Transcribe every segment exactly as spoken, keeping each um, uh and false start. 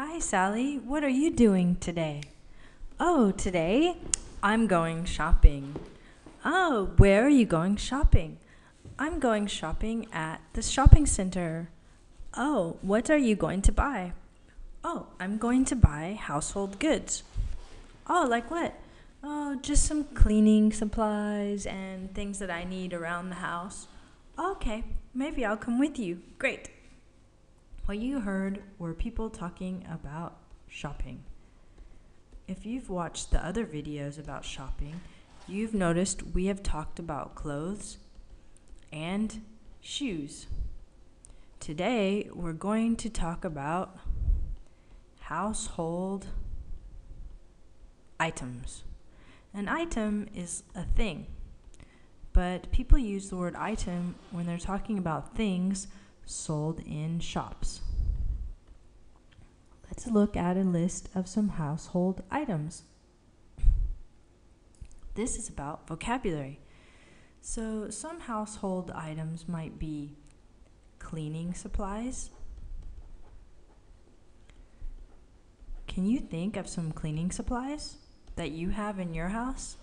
Hi, Sally. What are you doing today? Oh, today I'm going shopping. Oh, where are you going shopping? I'm going shopping at the shopping center. Oh, what are you going to buy? Oh, I'm going to buy household goods. Oh, like what? Oh, just some cleaning supplies and things that I need around the house. Okay, maybe I'll come with you. Great. What you heard were people talking about shopping. If you've watched the other videos about shopping, you've noticed we have talked about clothes and shoes. Today, we're going to talk about household items. An item is a thing, but people use the word item when they're talking about things sold in shops. Let's look at a list of some household items. This is about vocabulary. So some household items might be cleaning supplies. Can you think of some cleaning supplies that you have in your house?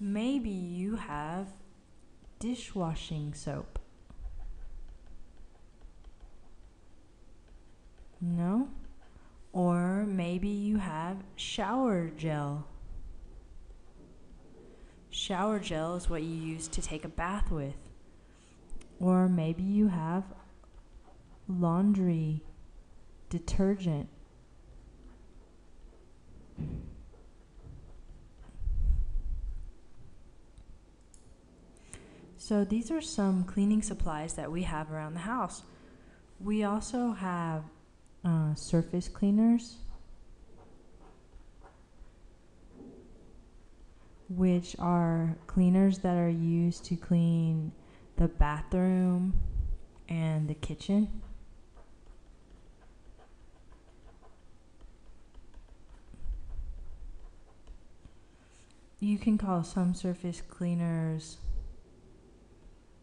Maybe you have dishwashing soap. No? Or maybe you have shower gel. Shower gel is what you use to take a bath with. Or maybe you have laundry detergent. So these are some cleaning supplies that we have around the house. We also have uh, surface cleaners, which are cleaners that are used to clean the bathroom and the kitchen. You can call some surface cleaners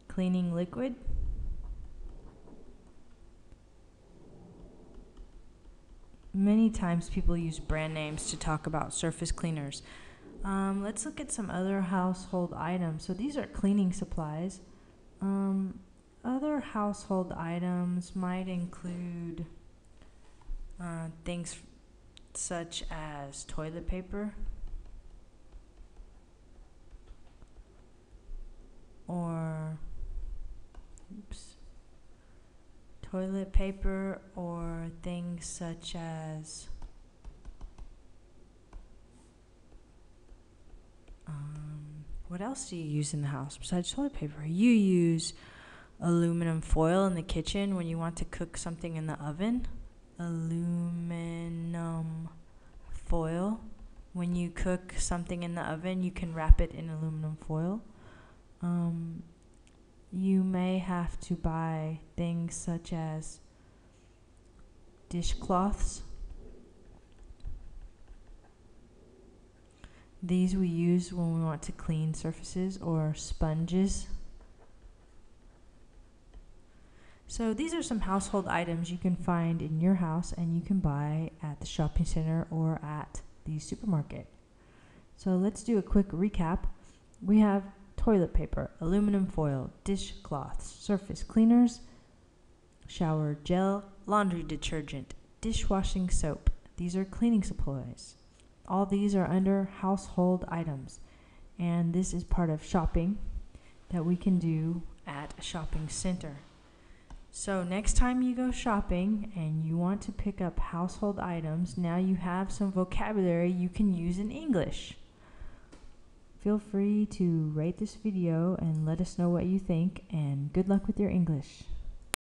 cleaning liquid. Many times people use brand names to talk about surface cleaners. Um, let's look at some other household items. So these are cleaning supplies. Um, other household items might include uh, things such as toilet paper or Oops. toilet paper or things such as um, what else do you use in the house besides toilet paper? You use aluminum foil in the kitchen when you want to cook something in the oven. Aluminum foil. When you cook something in the oven, you can wrap it in aluminum foil. Um, You may have to buy things such as dishcloths. These we use when we want to clean surfaces, or sponges. So these are some household items you can find in your house and you can buy at the shopping center or at the supermarket. So let's do a quick recap. We have toilet paper, aluminum foil, dishcloths, surface cleaners, shower gel, laundry detergent, dishwashing soap. These are cleaning supplies. All these are under household items. And this is part of shopping that we can do at a shopping center. So next time you go shopping and you want to pick up household items, now you have some vocabulary you can use in English. Feel free to rate this video and let us know what you think, and good luck with your English.